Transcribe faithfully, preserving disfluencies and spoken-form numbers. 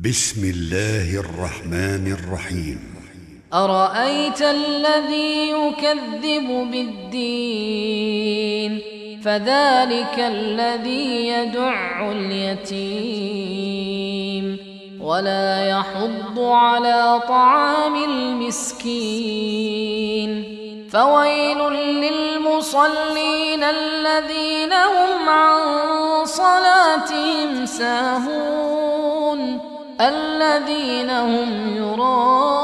بسم الله الرحمن الرحيم. أرأيت الذي يكذب بالدين فذلك الذي يدع اليتيم ولا يحض على طعام المسكين فويل للمصلين الذين هم عن صلاتهم ساهون الذين هم يراءون